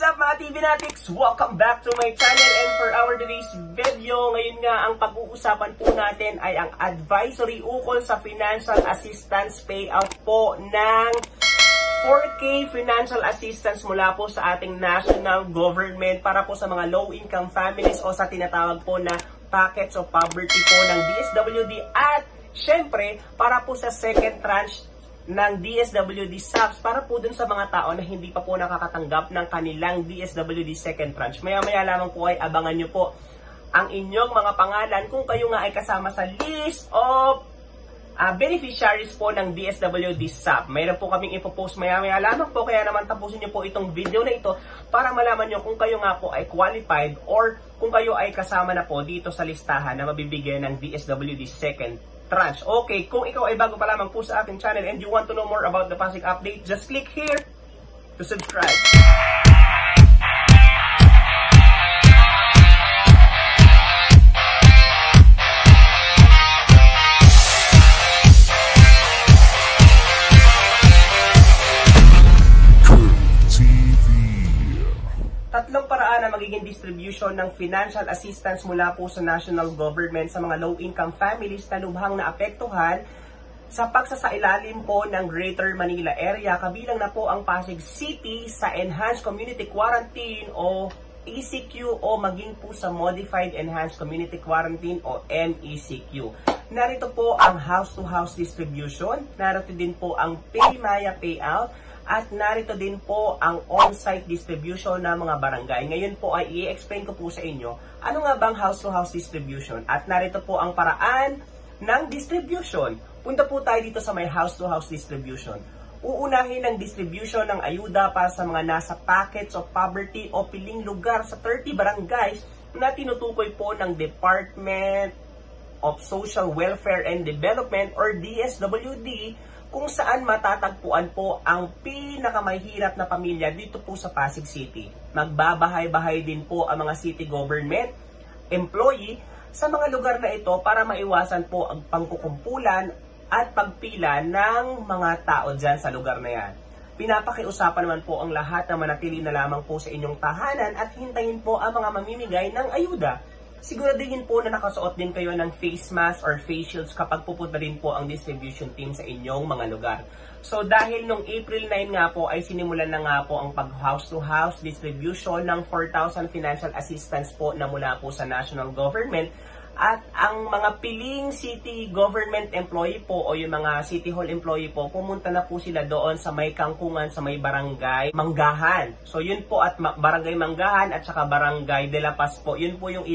What's up mga TVNatics? Welcome back to my channel, and for our today's video, ngayon nga ang pag-uusapan po natin ay ang advisory ukol sa financial assistance payout po ng 4K financial assistance mula po sa ating national government para po sa mga low-income families o sa tinatawag po na packets of poverty po ng DSWD at syempre para po sa second tranche ng DSWD subs para po dun sa mga tao na hindi pa po nakakatanggap ng kanilang DSWD second tranche. Maya-maya lamang po ay abangan nyo po ang inyong mga pangalan kung kayo nga ay kasama sa list of beneficiaries po ng DSWD SAP. Mayroon po kaming ipopost maya-maya lamang po, kaya naman tapusin nyo po itong video na ito para malaman nyo kung kayo nga po ay qualified or kung kayo ay kasama na po dito sa listahan na mabibigyan ng DSWD second tranche. Okay, kung ikaw ay bago pa lamang po sa ating channel and you want to know more about the Pasig update, just click here to subscribe. Tatlong paraan na magiging distribution ng financial assistance mula po sa national government sa mga low-income families na lubhang naapektuhan sa pagsasailalim po ng Greater Manila Area, kabilang na po ang Pasig City sa Enhanced Community Quarantine o ECQ o maging po sa Modified Enhanced Community Quarantine o MECQ. Narito po ang house-to-house distribution, narito din po ang PayMaya payout, at narito din po ang on-site distribution ng mga barangay. Ngayon po ay i-explain ko po sa inyo ano nga bang house-to-house distribution. At narito po ang paraan ng distribution. Punta po tayo dito sa may house-to-house distribution. Uunahin ang distribution ng ayuda para sa mga nasa packets of poverty o piling lugar sa 30 barangays na tinutukoy po ng Department of Social Welfare and Development or DSWD, kung saan matatagpuan po ang pinakamahirap na pamilya dito po sa Pasig City. Magbabahay-bahay din po ang mga city government employee sa mga lugar na ito para maiwasan po ang pangkukumpulan at pagpila ng mga tao dyan sa lugar na yan. Pinapakiusapan naman po ang lahat na manatili na lamang po sa inyong tahanan at hintayin po ang mga mamimigay ng ayuda. Siguraduhin po na nakasuot din kayo ng face mask or face shields kapag pupunta rin po ang distribution team sa inyong mga lugar. So dahil nung April 9 nga po ay sinimulan na nga po ang pag-house-to-house distribution ng 4,000 financial assistance po na mula po sa national government, at ang mga piling city government employee po o yung mga city hall employee po, pumunta na po sila doon sa may kangkungan, sa may barangay Manggahan. So yun po, at barangay Manggahan at saka barangay De La Paz po, yun po yung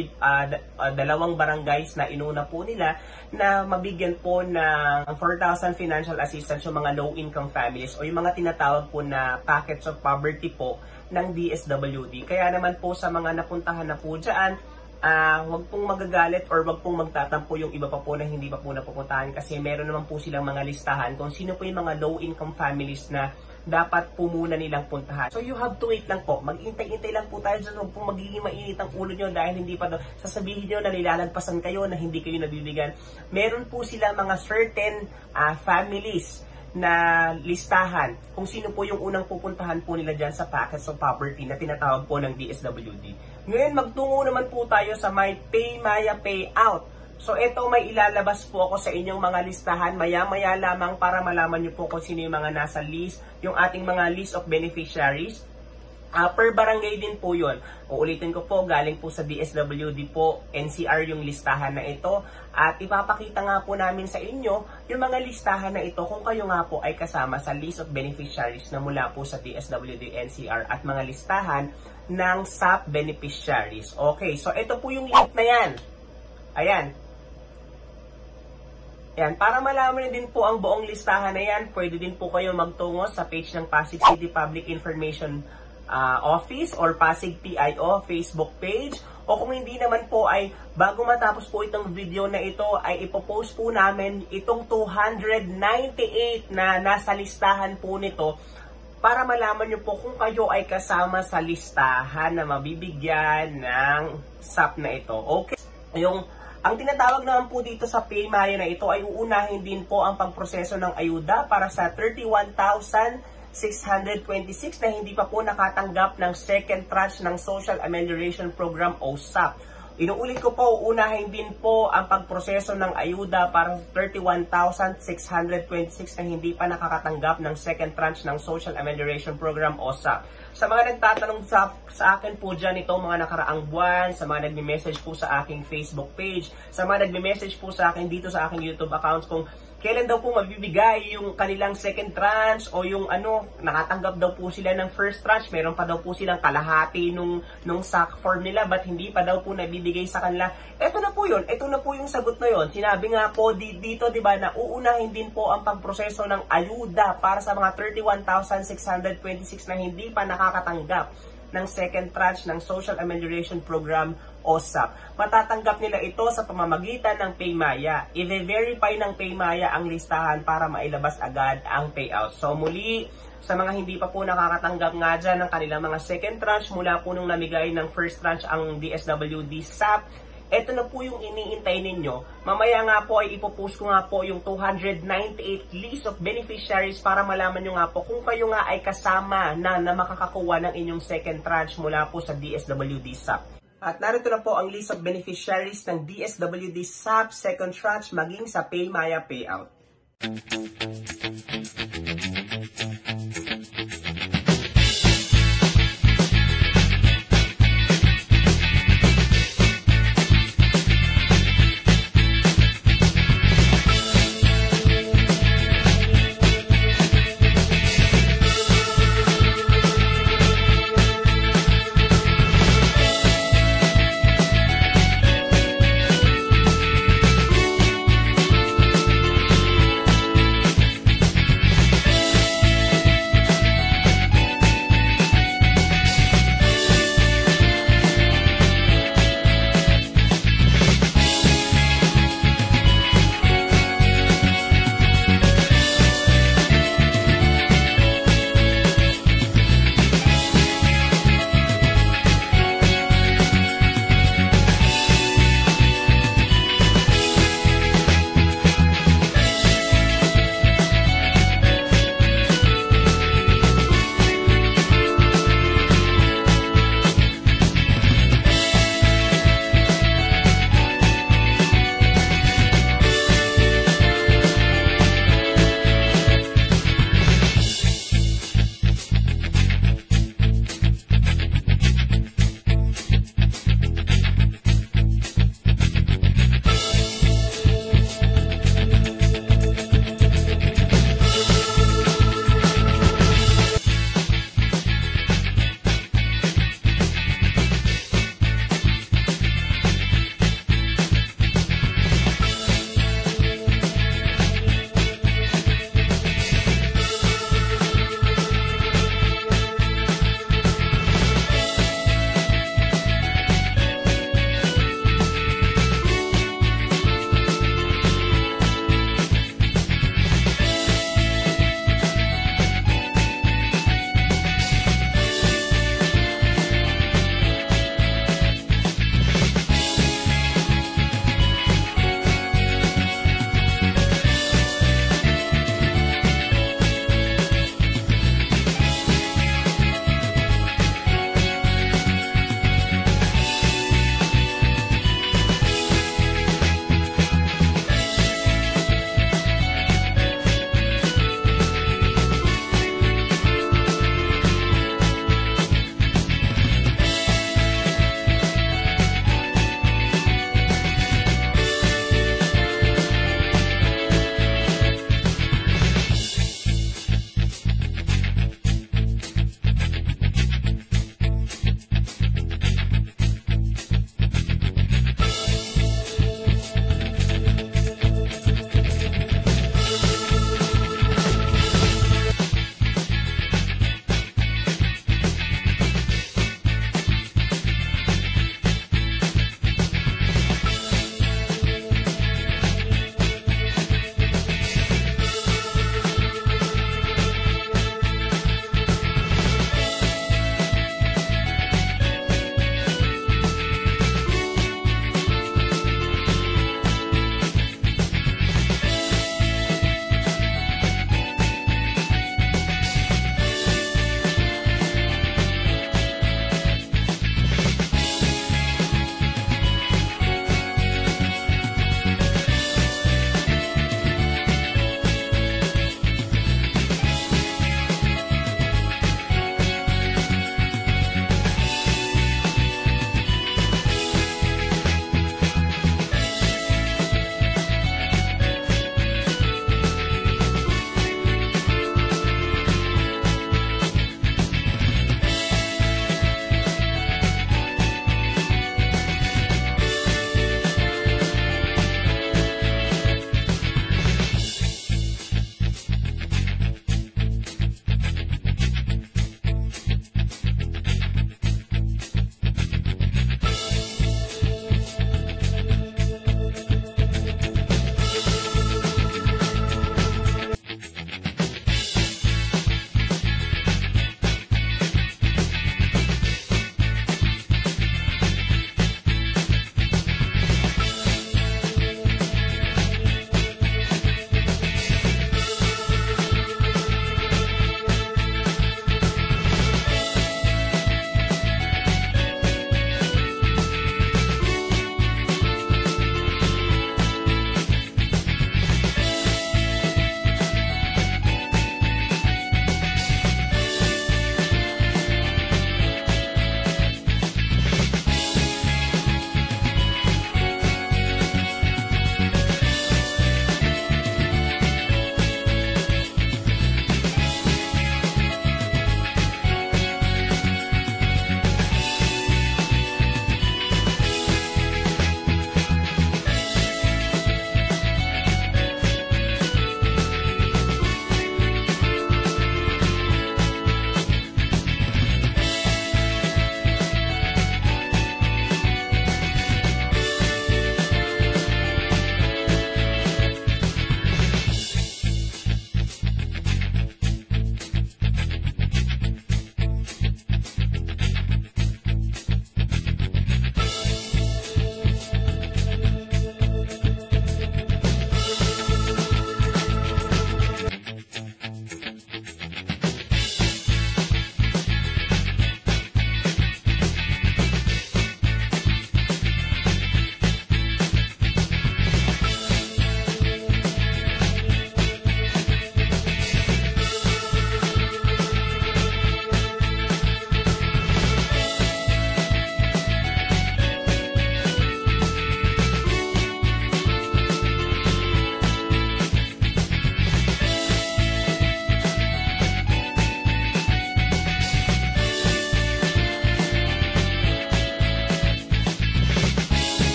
dalawang barangays na inuna po nila na mabigyan po ng 4,000 financial assistance yung mga low-income families o yung mga tinatawag po na packets of poverty po ng DSWD. Kaya naman po sa mga napuntahan na po dyan, huwag pong magagalit or huwag pong magtatampo yung iba pa po na hindi pa po napupuntahan, kasi meron naman po silang mga listahan kung sino po yung mga low-income families na dapat po muna nilang puntahan. So you have to wait lang po. Mag-intay-intay lang po tayo. Huwag pong magiging mainit ang ulo nyo dahil hindi pa doon. Sasabihin nyo na nilalagpasan kayo, na hindi kayo nabibigyan. Meron po silang mga certain families na listahan kung sino po yung unang pupuntahan po nila dyan sa packets of poverty na tinatawag po ng DSWD. Ngayon, magtungo naman po tayo sa may PayMaya payout. So, ito may ilalabas po ako sa inyong mga listahan maya-maya lamang para malaman nyo po kung sino yung mga nasa list, yung ating mga list of beneficiaries. Per barangay din po yun. Uulitin ko po, galing po sa DSWD po NCR yung listahan na ito, at ipapakita nga po namin sa inyo yung mga listahan na ito kung kayo nga po ay kasama sa list of beneficiaries na mula po sa DSWD NCR at mga listahan ng SAP beneficiaries. Okay, so ito po yung link na yan. Ayan. Yan, para malaman din po ang buong listahan na yan, pwede din po kayo magtungo sa page ng Pasig City Public Information Office or Pasig PIO Facebook page, o kung hindi naman po ay bago matapos po itong video na ito ay ipopost po namin itong 298 na nasa listahan po nito para malaman nyo po kung kayo ay kasama sa listahan na mabibigyan ng SAP na ito. Okay, ang tinatawag naman po dito sa PayMaya na ito ay uunahin din po ang pagproseso ng ayuda para sa 31,000 626 na hindi pa po nakatanggap ng second tranche ng Social Amelioration Program o SAP. Inuulit ko po, unahin din po ang pagproseso ng ayuda para 31,626 na hindi pa nakakatanggap ng second tranche ng Social Amelioration Program o SAP. Sa mga nagtatanong sa akin po dyan ito mga nakaraang buwan, sa mga nagme-message po sa aking Facebook page, sa mga nagme-message po sa akin dito sa aking YouTube accounts kung kailan daw po mabibigay yung kanilang second tranche o yung ano, nakatanggap daw po sila ng first tranche, meron pa daw po silang kalahati nung SAC form nila, but hindi pa daw po nabibigay sa kanila. Ito na po yun, ito na po yung sagot na yun. Sinabi nga po dito, diba, na uunahin din po ang pagproseso ng ayuda para sa mga 31,626 na hindi pa nakakatanggap ng second tranche ng Social Amelioration Program o SAP. Matatanggap nila ito sa pamamagitan ng PayMaya. I-verify ng PayMaya ang listahan para mailabas agad ang payout. So muli, sa mga hindi pa po nakakatanggap nga dyan ng kanilang mga second tranche mula po nung namigay ng first tranche ang DSWD SAP, ito na po yung iniintay ninyo. Mamaya nga po ay ipopost ko nga po yung 298 list of beneficiaries para malaman nyo nga po kung kayo nga ay kasama na makakakuha ng inyong second tranche mula po sa DSWD SAP. At narito na po ang list of beneficiaries ng DSWD SAP second tranche maging sa PayMaya payout.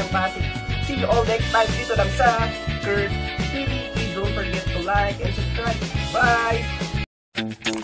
ng Pasig. See you all next time dito lang sa Curve TV. Please don't forget to like and subscribe. Bye!